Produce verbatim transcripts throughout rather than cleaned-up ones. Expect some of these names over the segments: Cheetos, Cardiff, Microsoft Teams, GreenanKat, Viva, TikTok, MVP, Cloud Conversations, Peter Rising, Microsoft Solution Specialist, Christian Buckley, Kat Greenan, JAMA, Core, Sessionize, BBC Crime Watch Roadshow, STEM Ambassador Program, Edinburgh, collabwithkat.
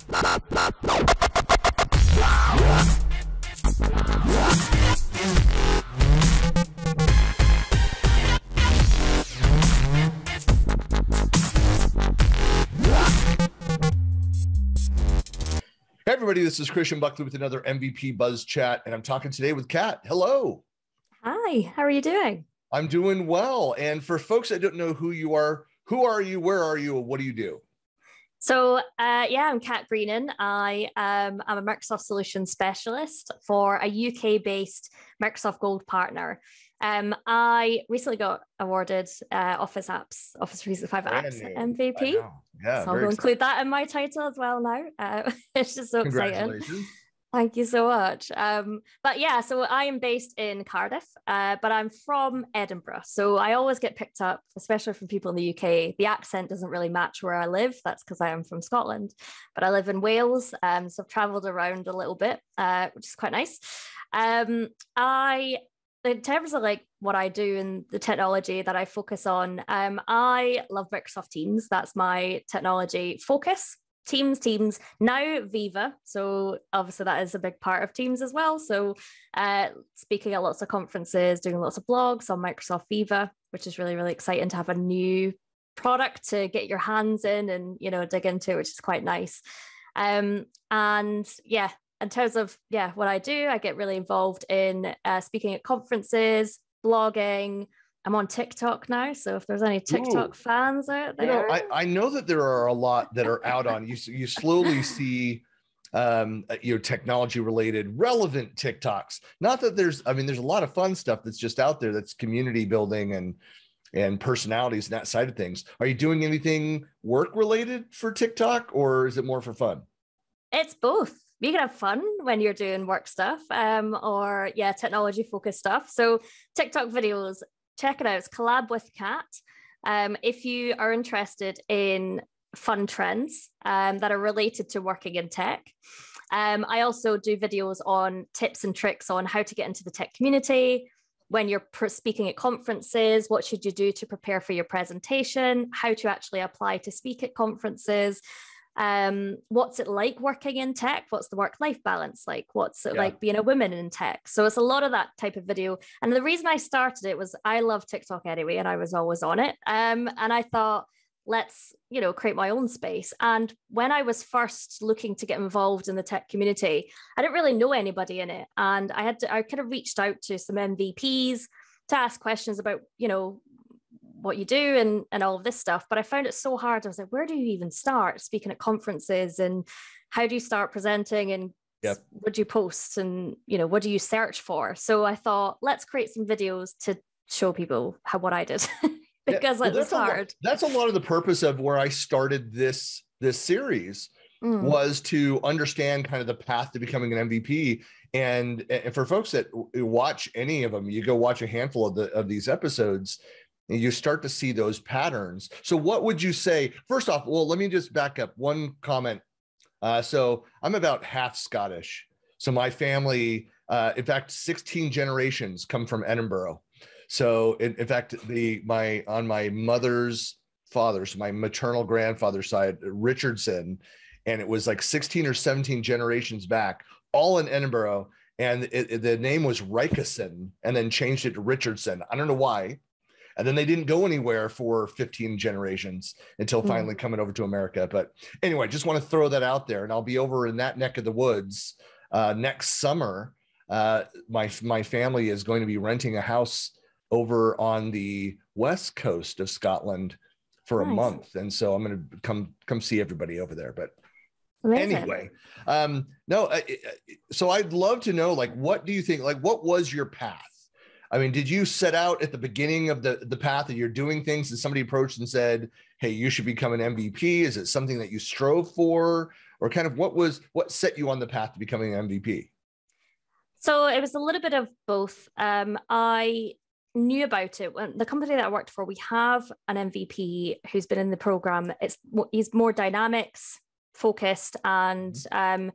Hey everybody, this is Christian Buckley with another M V P Buzz Chat, and I'm talking today with Kat. Hello. Hi, how are you doing? I'm doing well. And for folks that don't know who you are, who are you, where are you, and what do you do? So uh, yeah, I'm Kat Greenan. I um, I'm a Microsoft Solution Specialist for a U K-based Microsoft Gold partner. Um, I recently got awarded uh, Office Apps, Office three sixty-five Apps M V P. Yeah, so I'll exciting. include that in my title as well now. Uh, it's just so exciting. Thank you so much. Um, but yeah, so I am based in Cardiff, uh, but I'm from Edinburgh. So I always get picked up, especially from people in the U K. The accent doesn't really match where I live. That's because I am from Scotland, but I live in Wales. Um, so I've traveled around a little bit, uh, which is quite nice. Um, I, in terms of like what I do and the technology that I focus on, um, I love Microsoft Teams. That's my technology focus. Teams, Teams, now Viva. So obviously that is a big part of Teams as well. So uh, speaking at lots of conferences, doing lots of blogs on Microsoft Viva, which is really, really exciting to have a new product to get your hands in and, you know, dig into, which is quite nice. Um, and yeah, in terms of, yeah, what I do, I get really involved in uh, speaking at conferences, blogging. I'm on TikTok now, so if there's any TikTok Ooh. fans out there, you know, I, I know that there are a lot that are out on you. You slowly see, um, you know, technology-related, relevant TikToks. Not that there's, I mean, there's a lot of fun stuff that's just out there that's community building and and personalities and that side of things. Are you doing anything work-related for TikTok, or is it more for fun? It's both. You can have fun when you're doing work stuff, um, or yeah, technology-focused stuff. So TikTok videos. Check it out. It's collab with kat. Um, if you are interested in fun trends um, that are related to working in tech, um, I also do videos on tips and tricks on how to get into the tech community. When you're speaking at conferences, what should you do to prepare for your presentation? How to actually apply to speak at conferences? Um, what's it like working in tech? What's the work-life balance like? What's it yeah. like being a woman in tech? So it's a lot of that type of video. And the reason I started it was I love TikTok anyway, and I was always on it. Um, and I thought, let's, you know, create my own space. And when I was first looking to get involved in the tech community, I didn't really know anybody in it. And I had to, I kind of reached out to some M V Ps to ask questions about, you know, what you do and, and all of this stuff. But I found it so hard. I was like, where do you even start speaking at conferences, and how do you start presenting, and yep. what do you post, and, you know, what do you search for? So I thought, let's create some videos to show people how, what I did, because yeah. well, it was hard. Lot, that's a lot of the purpose of where I started this, this series mm. was to understand kind of the path to becoming an M V P. And, and for folks that watch any of them, you go watch a handful of the, of these episodes, you start to see those patterns. So what would you say? First off, well, let me just back up one comment. Uh, so I'm about half Scottish. So my family, uh, in fact, sixteen generations come from Edinburgh. So in, in fact, the my on my mother's father's, my maternal grandfather's side, Richardson, and it was like sixteen or seventeen generations back, all in Edinburgh. And it, it, the name was Rickerson, and then changed it to Richardson. I don't know why. And then they didn't go anywhere for fifteen generations until finally coming over to America. But anyway, just want to throw that out there. And I'll be over in that neck of the woods uh, next summer. Uh, my, my family is going to be renting a house over on the west coast of Scotland for nice. a month. And so I'm going to come, come see everybody over there. But Amazing. anyway, um, no. I, I, so I'd love to know, like, what do you think, like, what was your path? I mean, did you set out at the beginning of the, the path that you're doing things and somebody approached and said, hey, you should become an M V P? Is it something that you strove for? Or kind of what was, what set you on the path to becoming an M V P? So it was a little bit of both. Um, I knew about it. The company that I worked for, we have an M V P who's been in the program. It's, he's more dynamics focused and um,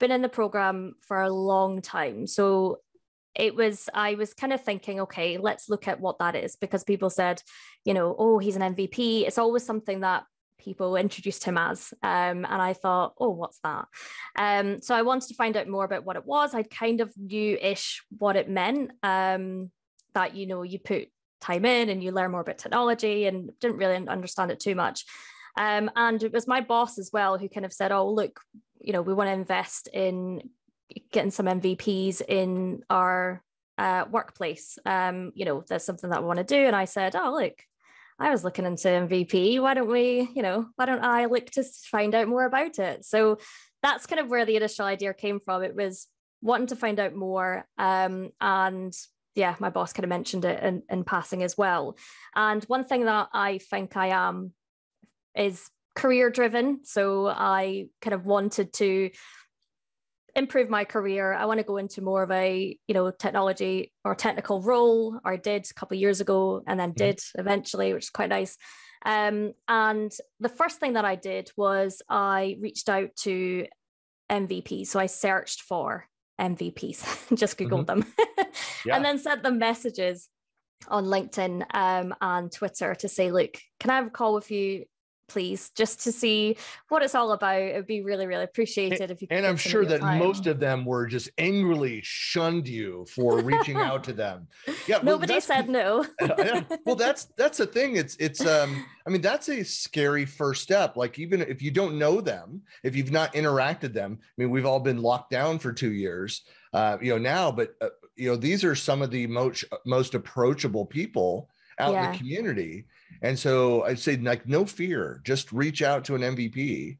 been in the program for a long time. So it was, I was kind of thinking, okay, let's look at what that is, because people said, you know, oh, he's an M V P. It's always something that people introduced him as. Um, and I thought, oh, what's that? Um, so I wanted to find out more about what it was. I kind of knew-ish what it meant, um, that, you know, you put time in and you learn more about technology, and didn't really understand it too much. Um, and it was my boss as well who kind of said, oh, look, you know, we want to invest in getting some M V Ps in our uh, workplace. Um, you know, there's something that we want to do. And I said, oh, look, I was looking into M V P. Why don't we, you know, why don't I look to find out more about it? So that's kind of where the initial idea came from. It was wanting to find out more. Um, and yeah, my boss kind of mentioned it in, in passing as well. And one thing that I think I am is career driven. So I kind of wanted to improve my career. I want to go into more of a, you know, technology or technical role, or I did a couple of years ago, and then did eventually, which is quite nice. Um, and the first thing that I did was I reached out to M V Ps. So I searched for M V Ps, just Googled mm-hmm. them, yeah. and then sent them messages on LinkedIn um, and Twitter to say, look, can I have a call with you, please, just to see what it's all about. It'd be really, really appreciated and, if you could. And I'm sure that time. Most of them were just angrily shunned you for reaching out to them. Yeah, nobody well, said no. yeah, well, that's that's the thing. It's it's um. I mean, that's a scary first step. Like, even if you don't know them, if you've not interacted with them. I mean, we've all been locked down for two years, uh, you know, now. But uh, you know, these are some of the most most approachable people out yeah. in the community. And so I'd say, like, no fear, just reach out to an M V P.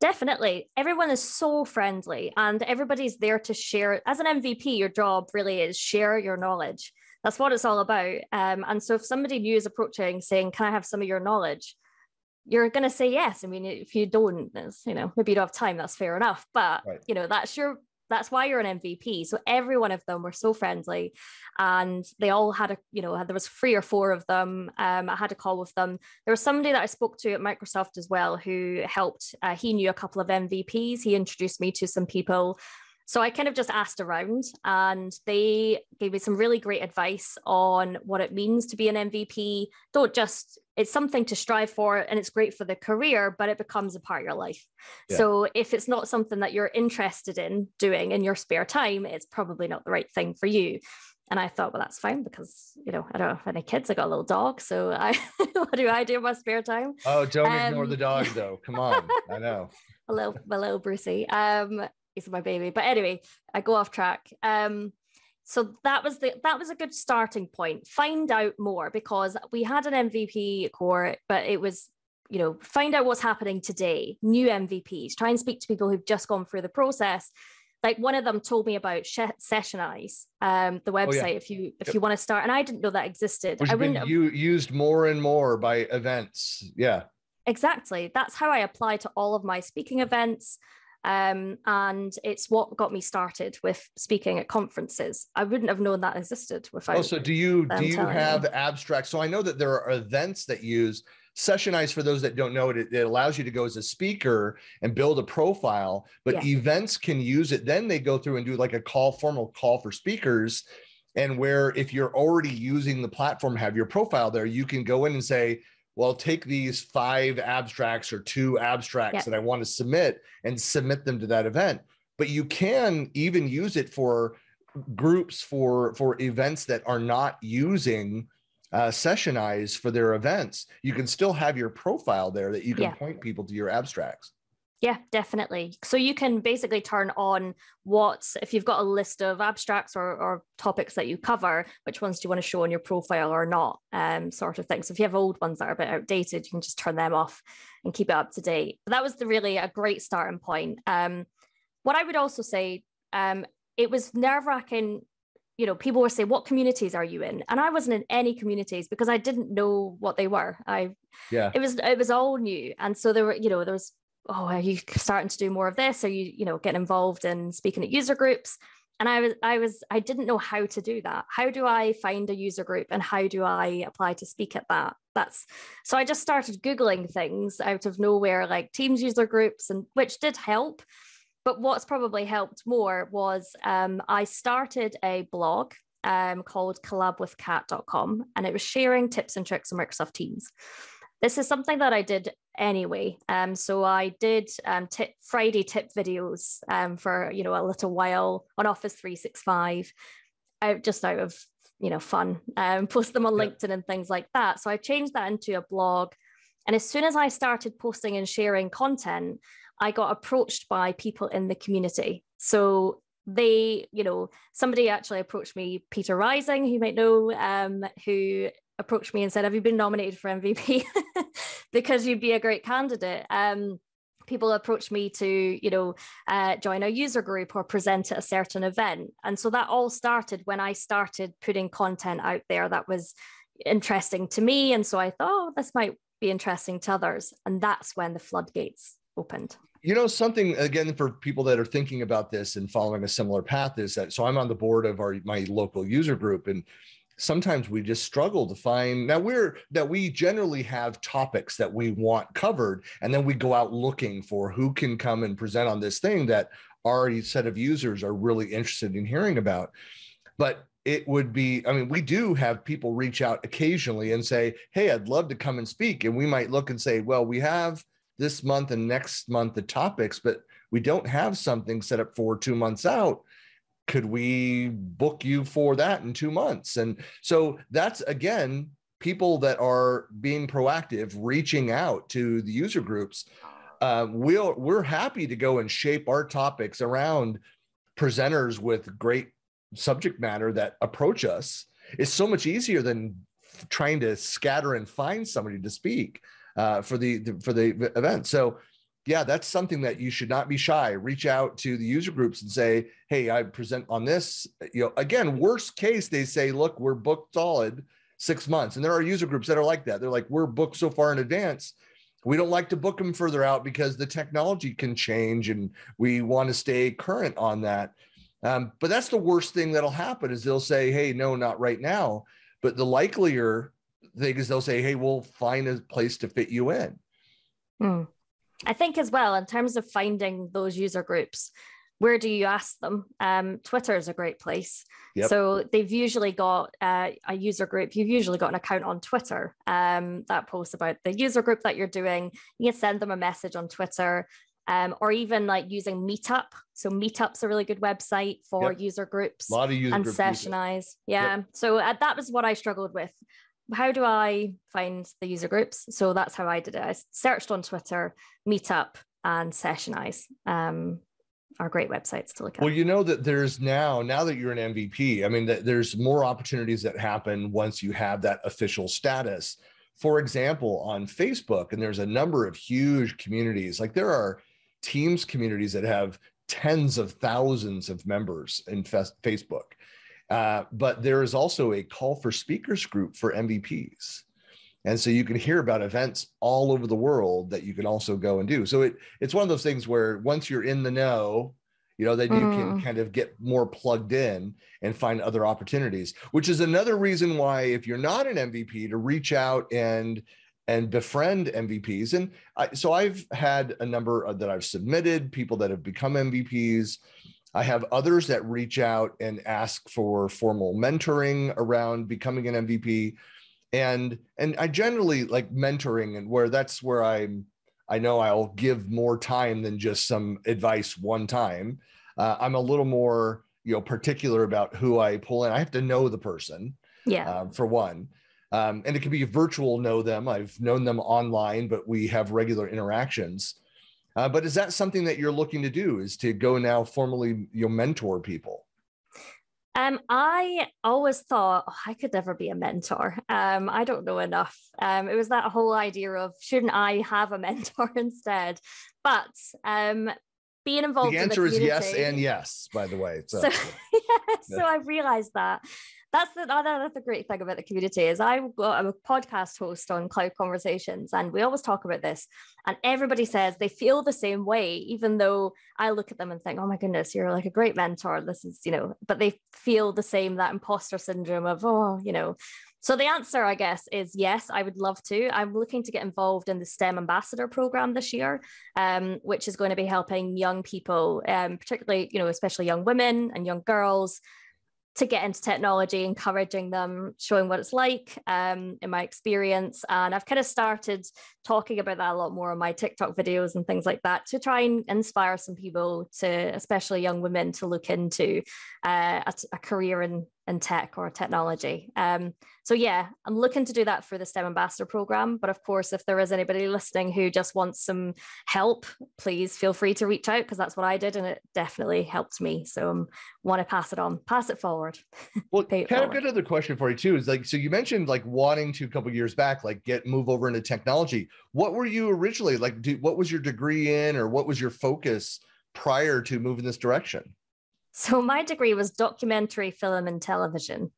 Definitely. Everyone is so friendly and everybody's there to share. As an M V P, your job really is share your knowledge. That's what it's all about. Um, and so if somebody new is approaching saying, can I have some of your knowledge? You're going to say yes. I mean, if you don't, you know, maybe you don't have time, that's fair enough. But, right. you know, that's your That's why you're an M V P. So every one of them were so friendly, and they all had a, you know, there was three or four of them. Um, I had a call with them. There was somebody that I spoke to at Microsoft as well who helped. Uh, he knew a couple of M V Ps. He introduced me to some people. So I kind of just asked around, and they gave me some really great advice on what it means to be an M V P. Don't just, it's something to strive for, and it's great for the career, but it becomes a part of your life. Yeah. So if it's not something that you're interested in doing in your spare time, it's probably not the right thing for you. And I thought, well, that's fine, because, you know, I don't have any kids. I got a little dog. So I, what do I do in my spare time? Oh, don't um, ignore the dog though. Come on. I know. A little, a little Brucey. Um, He's my baby. But anyway, I go off track. Um, so that was the that was a good starting point. Find out more, because we had an M V P core, but it was, you know, find out what's happening today, new M V Ps, try and speak to people who've just gone through the process. Like, one of them told me about Sessionize, um, the website, oh, yeah. if you if you want to start. And I didn't know that existed. Which I wouldn't you have... used more and more by events. Yeah, exactly. That's how I apply to all of my speaking events. Um, and it's what got me started with speaking at conferences. I wouldn't have known that existed without. Oh, so do you do you have abstracts? So I know that there are events that use Sessionize. For those that don't know, it, it allows you to go as a speaker and build a profile, but yeah. events can use it. Then they go through and do like a call, formal call for speakers. And where if you're already using the platform, have your profile there, you can go in and say, well, take these five abstracts or two abstracts yep. that I want to submit and submit them to that event. But you can even use it for groups, for, for events that are not using uh, Sessionize for their events. You can still have your profile there that you can yeah. point people to your abstracts. Yeah, definitely. So you can basically turn on what, if you've got a list of abstracts or, or topics that you cover, which ones do you want to show on your profile or not, um, sort of thing. So if you have old ones that are a bit outdated, you can just turn them off and keep it up to date. But that was the, really a great starting point. Um, what I would also say, um, it was nerve-wracking. You know, people would say, what communities are you in? And I wasn't in any communities because I didn't know what they were. I, yeah. it was, it was all new. And so there were, you know, there was, oh, are you starting to do more of this? Are you, you know, getting involved in speaking at user groups? And I was, I was, I didn't know how to do that. How do I find a user group and how do I apply to speak at that? That's, so I just started Googling things out of nowhere, like Teams user groups, and which did help. But what's probably helped more was um, I started a blog um, called collab with kat dot com, and it was sharing tips and tricks on Microsoft Teams. This is something that I did anyway. Um, so I did um, tip, Friday tip videos um, for, you know, a little while on Office three sixty-five, out, just out of, you know, fun, um, post them on yeah. LinkedIn and things like that. So I changed that into a blog. And as soon as I started posting and sharing content, I got approached by people in the community. So they, you know, somebody actually approached me, Peter Rising, who you might know, um, who approached me and said, have you been nominated for M V P? Because you'd be a great candidate. Um, people approached me to, you know, uh, join a user group or present at a certain event. And so that all started when I started putting content out there that was interesting to me. And so I thought, oh, this might be interesting to others. And that's when the floodgates opened. You know, something, again, for people that are thinking about this and following a similar path is that, so I'm on the board of our my local user group, and sometimes we just struggle to find, now we're, that we generally have topics that we want covered, and then we go out looking for who can come and present on this thing that our set of users are really interested in hearing about. But it would be, I mean, we do have people reach out occasionally and say, hey, I'd love to come and speak. And we might look and say, well, we have this month and next month the topics, but we don't have something set up for two months out. Could we book you for that in two months? And so that's, again, people that are being proactive, reaching out to the user groups. Uh, we'll, we're happy to go and shape our topics around presenters with great subject matter that approach us. It's so much easier than trying to scatter and find somebody to speak uh, for the, the for the event. So yeah, that's something that you should not be shy. Reach out to the user groups and say, hey, I present on this. You know, again, worst case, they say, look, we're booked solid six months. And there are user groups that are like that. They're like, we're booked so far in advance. We don't like to book them further out because the technology can change and we want to stay current on that. Um, but that's the worst thing that'll happen is they'll say, hey, no, not right now. But the likelier thing is they'll say, hey, we'll find a place to fit you in. Mm. I think as well, in terms of finding those user groups, where do you ask them? Um, Twitter is a great place. Yep. So they've usually got uh, a user group. You've usually got an account on Twitter um, that posts about the user group that you're doing. You can send them a message on Twitter. Um, or even like using Meetup. So Meetup's a really good website for yep. user groups. A lot of user and group Sessionize. Yeah. Yep. So uh, that was what I struggled with. How do I find the user groups? So that's how I did it. I searched on Twitter, Meetup, and Sessionize um, are great websites to look at. Well, you know that there's now, now that you're an M V P, I mean, that there's more opportunities that happen once you have that official status. For example, on Facebook, and there's a number of huge communities. Like there are Teams communities that have tens of thousands of members in Facebook. Uh, but there is also a call for speakers group for M V Ps. And so you can hear about events all over the world that you can also go and do. So it, it's one of those things where once you're in the know, you know, then you mm. can kind of get more plugged in and find other opportunities, which is another reason why if you're not an M V P to reach out and and befriend M V Ps. And I, so I've had a number of, that I've submitted, people that have become M V Ps. I have others that reach out and ask for formal mentoring around becoming an M V P. And, and I generally like mentoring, and where that's where I'm, I know I'll give more time than just some advice one time. Uh, I'm a little more, you know, particular about who I pull in. I have to know the person, yeah, uh, for one. Um, and it can be virtual know them. I've known them online, but we have regular interactions. Uh, but is that something that you're looking to do, is to go now formally, you know, mentor people? Um, I always thought, oh, I could never be a mentor. Um, I don't know enough. Um, it was that whole idea of, shouldn't I have a mentor instead? But um, being involved in the community. The answer is yes and yes, by the way. So, so, yeah, yeah. so I realized that. That's the other that's the great thing about the community is I've got, I'm a podcast host on Cloud Conversations, and we always talk about this, and everybody says they feel the same way, even though I look at them and think, oh my goodness, you're like a great mentor. This is, you know, but they feel the same, that imposter syndrome of, oh, you know. So the answer, I guess, is yes, I would love to. I'm looking to get involved in the STEM Ambassador Program this year, um, which is going to be helping young people, um, particularly, you know, especially young women and young girls, to get into technology, encouraging them, showing what it's like um, in my experience. And I've kind of started talking about that a lot more on my TikTok videos and things like that to try and inspire some people to, especially young women, to look into uh, a, a career in, in tech or technology. Um, so yeah, I'm looking to do that for the STEM Ambassador Program. But of course, if there is anybody listening who just wants some help, please feel free to reach out, because that's what I did and it definitely helped me. So I want to pass it on, pass it forward. Well, Kat, I've got another question for you too. Is like, so you mentioned like wanting to a couple of years back, like get move over into technology. What were you originally like? Do, what was your degree in, or what was your focus prior to moving this direction? So my degree was documentary film and television.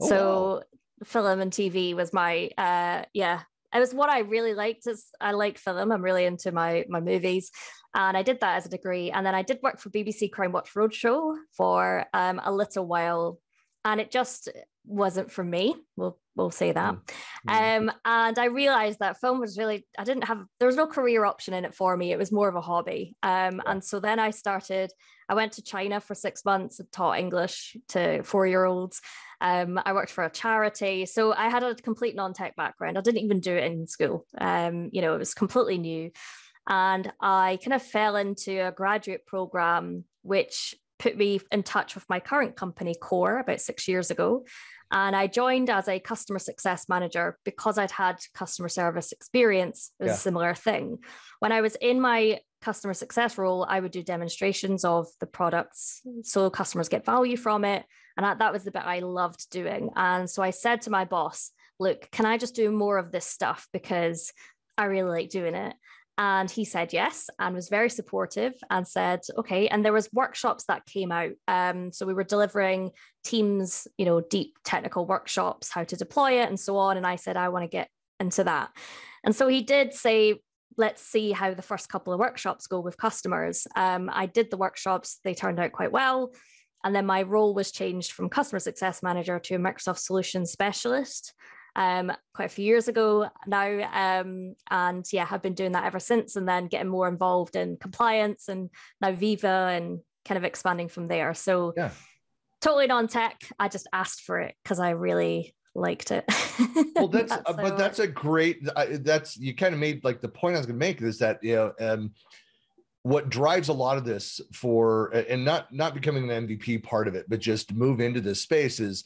Oh, so wow. Film and T V was my uh, yeah. It was what I really liked. Is I like film. I'm really into my my movies. And I did that as a degree. And then I did work for B B C Crime Watch Roadshow for um, a little while. And it just wasn't for me. We'll, we'll say that. Mm-hmm. Um, and I realized that film was really, I didn't have, there was no career option in it for me. It was more of a hobby. Um, and so then I started, I went to China for six months and taught English to four-year-olds. Um, I worked for a charity. So I had a complete non-tech background. I didn't even do it in school. Um, you know, it was completely new. And I kind of fell into a graduate program, which put me in touch with my current company, Core, about six years ago. And I joined as a customer success manager because I'd had customer service experience. It was yeah. a similar thing. When I was in my customer success role, I would do demonstrations of the products so customers get value from it. And that, that was the bit I loved doing. And so I said to my boss, look, can I just do more of this stuff? Because I really like doing it. And he said yes, and was very supportive, and said, okay. And there was workshops that came out. Um, so we were delivering teams, you know, deep technical workshops, how to deploy it and so on. And I said, I want to get into that. And so he did say, let's see how the first couple of workshops go with customers. Um, I did the workshops. They turned out quite well. And then my role was changed from customer success manager to a Microsoft Solution Specialist. Um, quite a few years ago now. Um, and yeah, I've been doing that ever since, and then getting more involved in compliance and now Viva, and kind of expanding from there. So yeah. Totally non-tech. I just asked for it because I really liked it. Well, that's, that's uh, but worked. That's a great, uh, that's, you kind of made like the point I was going to make is that, you know, um, what drives a lot of this for, and not, not becoming an M V P part of it, but just move into this space is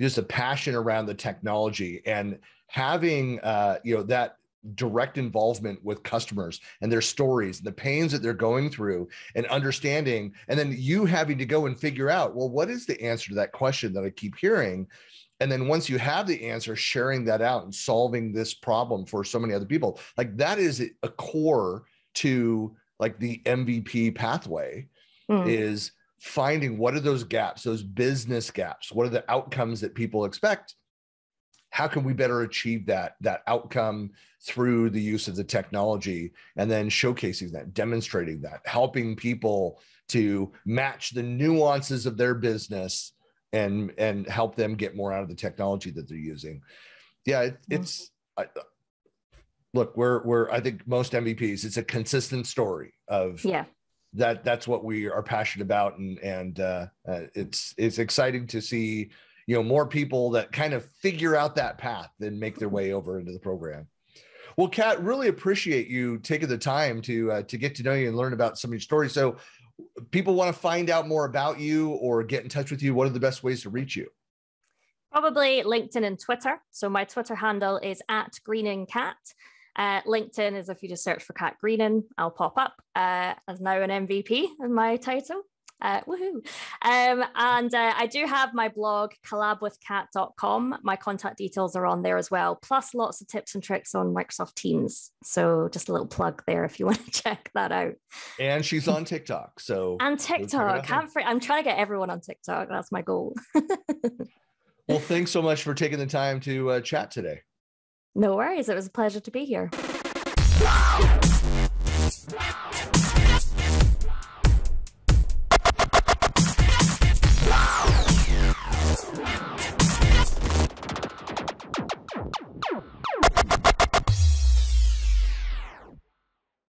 just a passion around the technology and having, uh, you know, that direct involvement with customers and their stories, and the pains that they're going through, and understanding, and then you having to go and figure out, well, what is the answer to that question that I keep hearing? And then once you have the answer, sharing that out and solving this problem for so many other people. Like that is a core to like the M V P pathway mm. is finding what are those gaps, those business gaps, what are the outcomes that people expect? How can we better achieve that, that outcome through the use of the technology, and then showcasing that, demonstrating that, helping people to match the nuances of their business and, and help them get more out of the technology that they're using. Yeah, it, it's, I, look, we're, we're, I think most M V Ps, it's a consistent story of, yeah. That that's what we are passionate about, and and uh, uh, it's it's exciting to see, you know, more people that kind of figure out that path and make their way over into the program. Well, Kat, really appreciate you taking the time to uh, to get to know you and learn about some of your stories. So, people want to find out more about you or get in touch with you. What are the best ways to reach you? Probably LinkedIn and Twitter. So my Twitter handle is at GreenanKat. Uh, LinkedIn is if you just search for Kat Greenan, I'll pop up uh, as now an M V P in my title. Uh, woohoo! Um, and uh, I do have my blog, collab with kat dot com. My contact details are on there as well, plus lots of tips and tricks on Microsoft Teams. So just a little plug there if you want to check that out. And she's on TikTok. So and TikTok. Can't free- I'm trying to get everyone on TikTok. That's my goal. Well, thanks so much for taking the time to uh, chat today. No worries. It was a pleasure to be here.